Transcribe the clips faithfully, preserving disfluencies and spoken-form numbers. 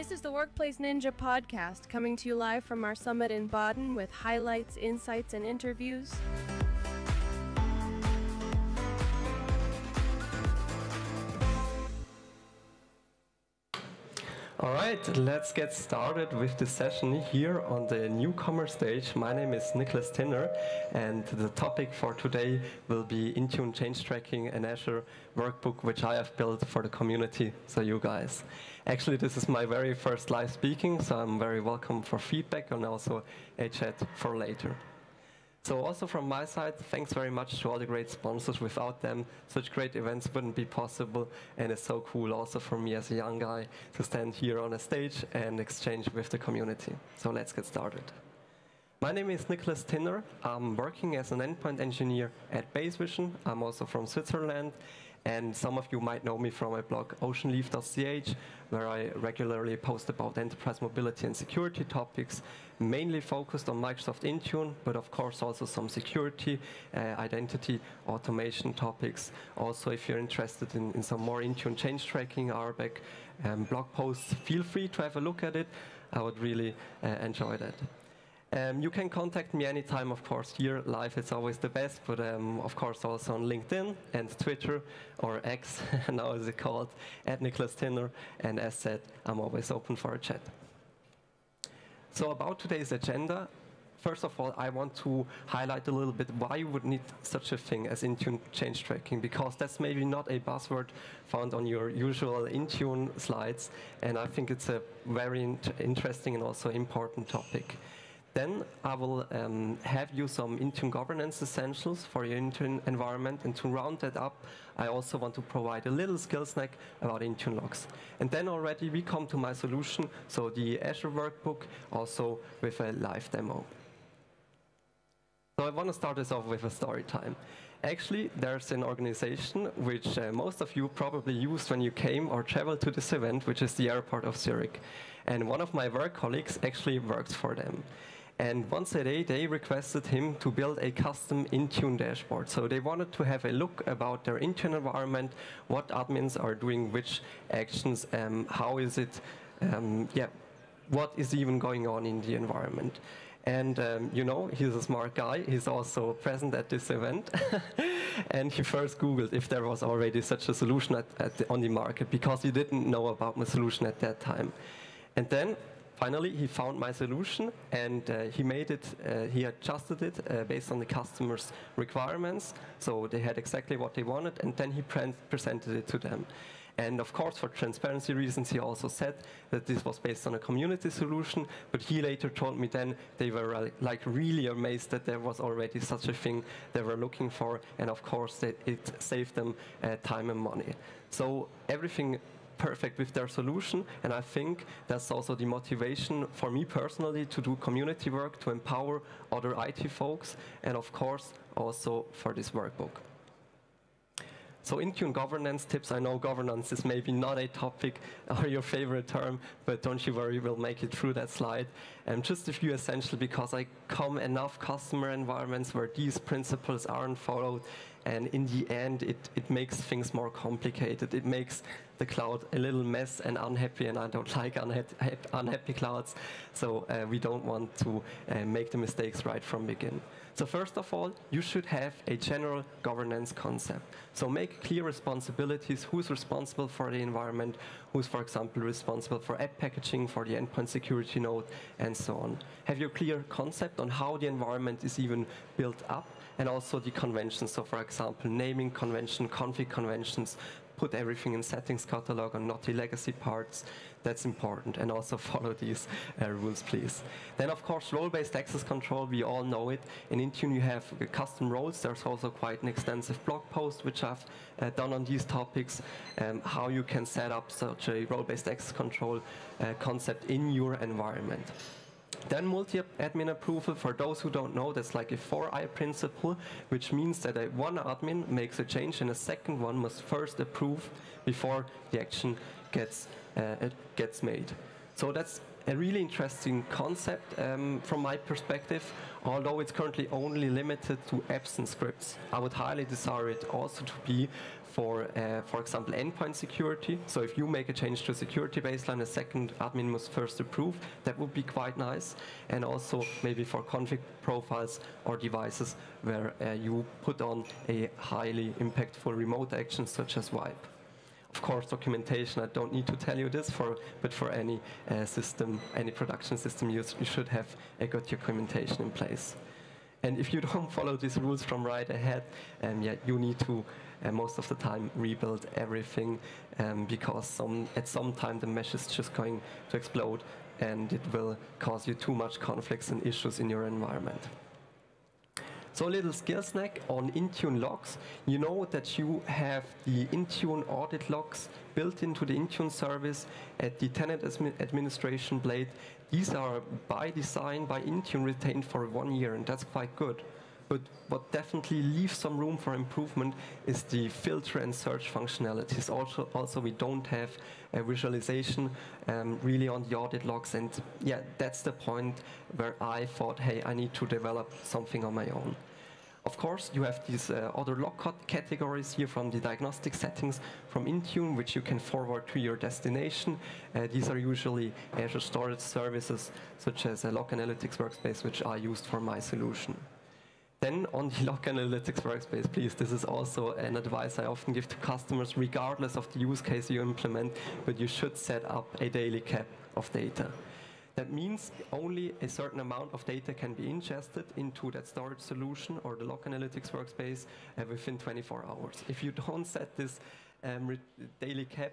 This is the Workplace Ninja podcast, coming to you live from our summit in Baden with highlights, insights, and interviews. All right, let's get started with the session here on the newcomer stage. My name is Niklas Tinner, and the topic for today will be Intune Change Tracking and Azure Workbook, which I have built for the community, so you guys. Actually, this is my very first live speaking, so I'm very welcome for feedback and also a chat for later. So also from my side, thanks very much to all the great sponsors. Without them, such great events wouldn't be possible. And it's so cool also for me as a young guy to stand here on a stage and exchange with the community. So let's get started. My name is Niklas Tinner. I'm working as an endpoint engineer at Basevision. I'm also from Switzerland. And some of you might know me from my blog ocean leaf dot c h, where I regularly post about enterprise mobility and security topics, mainly focused on Microsoft Intune, but of course also some security, uh, identity, automation topics. Also, if you're interested in, in some more Intune change tracking, R B A C um, blog posts, feel free to have a look at it. I would really uh, enjoy that. Um, you can contact me anytime, of course. Here, live is always the best, but um, of course also on LinkedIn and Twitter, or X, now as it's called, at Niklas Tinner. And as said, I'm always open for a chat. So about today's agenda, first of all, I want to highlight a little bit why you would need such a thing as Intune change tracking, because that's maybe not a buzzword found on your usual Intune slides, and I think it's a very in interesting and also important topic. Then I will um, have you some Intune governance essentials for your Intune environment. And to round that up, I also want to provide a little skill snack about Intune logs. And then already we come to my solution, so the Azure Workbook, also with a live demo. So I want to start this off with a story time. Actually, there's an organization which uh, most of you probably used when you came or traveled to this event, which is the airport of Zurich. And one of my work colleagues actually works for them. And once a day, they requested him to build a custom Intune dashboard. So they wanted to have a look about their Intune environment, what admins are doing, which actions, um, how is it, um, yeah, what is even going on in the environment. And um, you know, he's a smart guy. He's also present at this event. And he first Googled if there was already such a solution at, at the, on the market, because he didn't know about my solution at that time. And then, finally, he found my solution, and uh, he made it, uh, he adjusted it uh, based on the customer's requirements. So they had exactly what they wanted, and then he pre presented it to them. And of course, for transparency reasons, he also said that this was based on a community solution, but he later told me then they were like really amazed that there was already such a thing they were looking for, and of course, that it saved them uh, time and money. So everything perfect with their solution, and I think that's also the motivation for me personally to do community work, to empower other I T folks, and of course, also for this workbook. So Intune governance tips. I know governance is maybe not a topic or your favorite term, but don't you worry, we'll make it through that slide. Um, just a few essential, because I come enough customer environments where these principles aren't followed, and in the end, it, it makes things more complicated. It makes the cloud a little mess and unhappy, and I don't like unha unhappy clouds, so uh, we don't want to uh, make the mistakes right from the beginning. So first of all, you should have a general governance concept. So make clear responsibilities, who's responsible for the environment, who's, for example, responsible for app packaging, for the endpoint security node, and so on. Have your clear concept on how the environment is even built up, and also the conventions. So for example, naming convention, config conventions, put everything in settings catalog and not the legacy parts. That's important. And also follow these uh, rules, please. Then, of course, role-based access control. We all know it. In Intune, you have uh, custom roles. There's also quite an extensive blog post which I've uh, done on these topics, um, how you can set up such a role-based access control uh, concept in your environment. Then multi-admin approval. For those who don't know, that's like a four I principle, which means that a one admin makes a change and a second one must first approve before the action gets, uh, gets made. So that's a really interesting concept um, from my perspective, although it's currently only limited to apps and scripts. I would highly desire it also to be for, uh, for example, endpoint security. So if you make a change to a security baseline, a second admin must first approve. That would be quite nice. And also maybe for config profiles or devices where uh, you put on a highly impactful remote action such as wipe. Of course, documentation, I don't need to tell you this, for, but for any uh, system, any production system, you, you should have a good documentation in place. And if you don't follow these rules from right ahead, um, yeah, you need to, uh, most of the time, rebuild everything, um, because some, at some time the mesh is just going to explode, and it will cause you too much conflicts and issues in your environment. So a little skill snack on Intune logs. You know that you have the Intune audit logs built into the Intune service at the tenant administration blade. These are by design, by Intune, retained for one year, and that's quite good. But what definitely leaves some room for improvement is the filter and search functionalities. Also, also we don't have a visualization um, really on the audit logs. And yeah, that's the point where I thought, hey, I need to develop something on my own. Of course, you have these uh, other log categories here from the diagnostic settings from Intune, which you can forward to your destination. Uh, these are usually Azure storage services, such as a Log Analytics Workspace, which I used for my solution. Then on the Log Analytics Workspace, please, this is also an advice I often give to customers, regardless of the use case you implement, but you should set up a daily cap of data. That means only a certain amount of data can be ingested into that storage solution or the Log Analytics Workspace uh, within twenty-four hours. If you don't set this um, daily cap,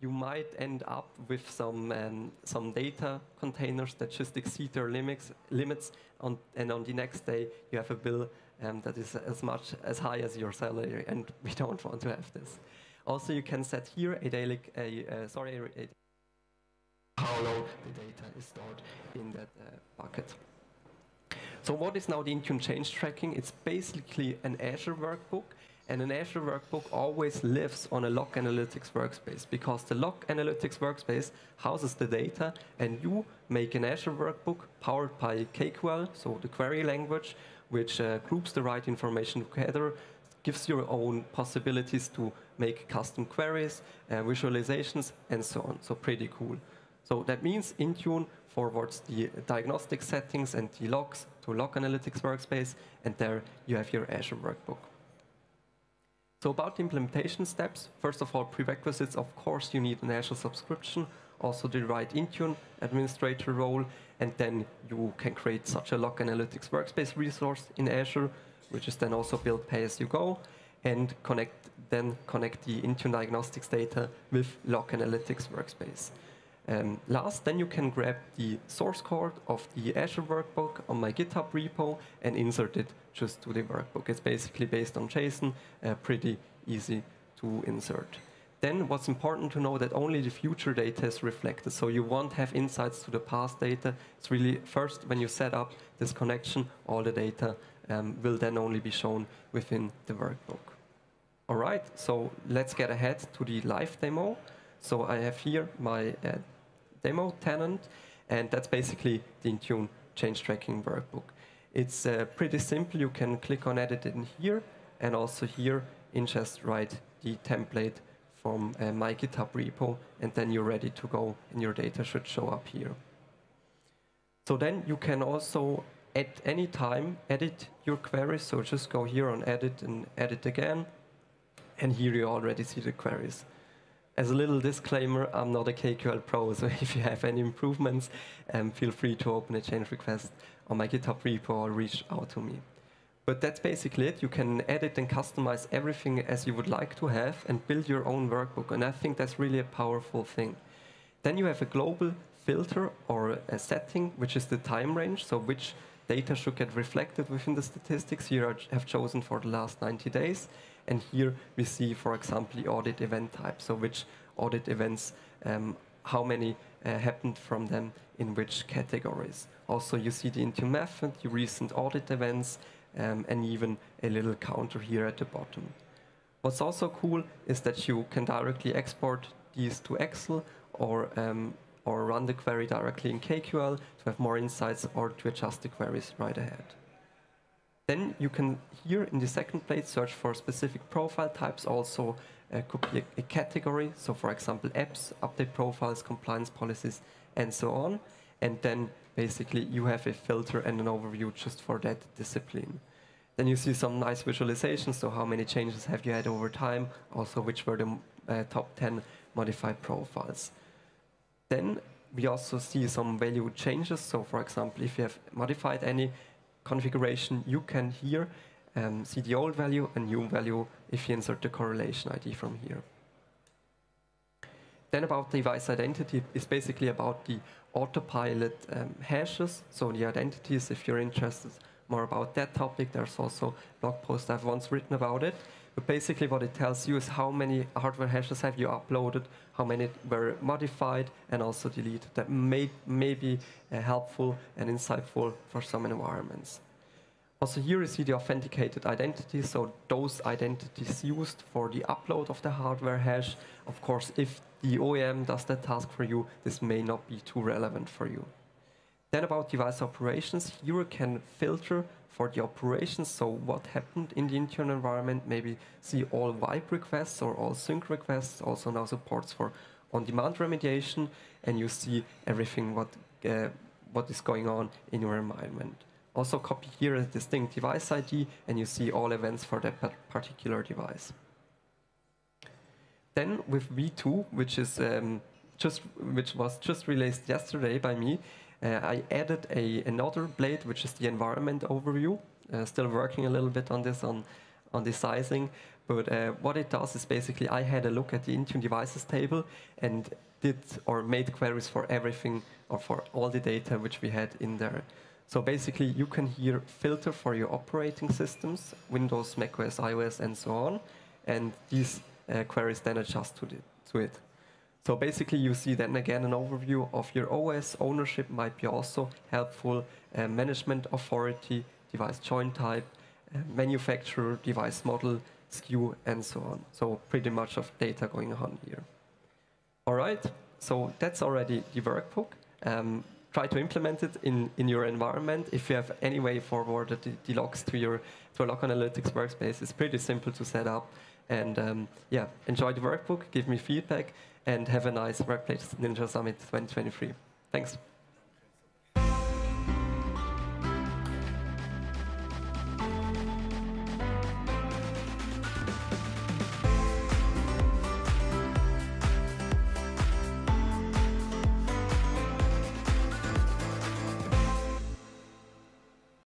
you might end up with some, um, some data containers that just exceed their limits, limits on, and on the next day you have a bill um, that is as much as high as your salary, and we don't want to have this. Also, you can set here a daily, uh, uh, sorry, a, how long the data is stored in that uh, bucket. So what is now the Intune Change Tracking? It's basically an Azure Workbook. And an Azure Workbook always lives on a Log Analytics Workspace, because the Log Analytics Workspace houses the data, and you make an Azure Workbook powered by K Q L, so the query language, which uh, groups the right information together, gives your own possibilities to make custom queries, uh, visualizations, and so on. So pretty cool. So that means Intune forwards the diagnostic settings and the logs to Log Analytics Workspace, and there you have your Azure Workbook. So about the implementation steps, first of all, prerequisites, of course, you need an Azure subscription, also the right Intune administrator role, and then you can create such a Log Analytics Workspace resource in Azure, which is then also built pay-as-you-go, and connect, then connect the Intune diagnostics data with Log Analytics Workspace. Um, last, then you can grab the source code of the Azure Workbook on my GitHub repo and insert it just to the workbook. It's basically based on JSON, uh, pretty easy to insert. Then what's important to know that only the future data is reflected, so you won't have insights to the past data. It's really first when you set up this connection, all the data um, will then only be shown within the workbook. All right, so let's get ahead to the live demo. So I have here my uh, demo tenant, and that's basically the Intune Change Tracking Workbook. It's uh, pretty simple. You can click on Edit in here, and also here ingest right the template from uh, my GitHub repo, and then you're ready to go, and your data should show up here. So then you can also, at any time, edit your queries. So just go here on Edit and Edit again, and here you already see the queries. As a little disclaimer, I'm not a K Q L pro, so if you have any improvements, um, feel free to open a change request on my GitHub repo or reach out to me. But that's basically it. You can edit and customize everything as you would like to have and build your own workbook, and I think that's really a powerful thing. Then you have a global filter or a setting, which is the time range, so which data should get reflected within the statistics. Here I have chosen for the last ninety days. And here we see, for example, the audit event type, so which audit events, um, how many uh, happened from them in which categories. Also, you see the Intune method, the recent audit events, um, and even a little counter here at the bottom. What's also cool is that you can directly export these to Excel or um, or run the query directly in K Q L to have more insights or to adjust the queries right ahead. Then you can here in the second plate search for specific profile types also. Uh, could be a, a category, so for example apps, update profiles, compliance policies, and so on. And then basically you have a filter and an overview just for that discipline. Then you see some nice visualizations, so how many changes have you had over time, also which were the uh, top ten modified profiles. Then we also see some value changes, so for example if you have modified any configuration, you can here Um, see the old value and new value if you insert the correlation I D from here. Then about device identity is basically about the autopilot um, hashes, so the identities, if you're interested more about that topic, there's also a blog post I've once written about it. But basically what it tells you is how many hardware hashes have you uploaded, how many were modified and also deleted. That may, may be uh, helpful and insightful for some environments. Also here you see the authenticated identities, so those identities used for the upload of the hardware hash. Of course, if the O E M does that task for you, this may not be too relevant for you. Then about device operations, here you can filter for the operations, so what happened in the Intune environment, maybe see all wipe requests or all sync requests, also now supports for on-demand remediation, and you see everything what, uh, what is going on in your environment. Also copy here a distinct device I D, and you see all events for that particular device. Then with V two, which is um, just which was just released yesterday by me, uh, I added a another blade, which is the environment overview. Uh, still working a little bit on this on on the sizing, but uh, what it does is basically I had a look at the Intune devices table and did or made queries for everything or for all the data which we had in there. So basically, you can here filter for your operating systems, Windows, macOS, iOS, and so on. And these uh, queries then adjust to, the, to it. So basically, you see then again an overview of your O S. Ownership might be also helpful. Uh, management authority, device joint type, uh, manufacturer, device model, S K U, and so on. So pretty much of data going on here. All right, so that's already the workbook. Um, Try to implement it in, in your environment. If you have any way forwarded the, the logs to your to a Log Analytics workspace, it's pretty simple to set up. And um, yeah, enjoy the workbook, give me feedback, and have a nice Workplace Ninja Summit twenty twenty-three. Thanks.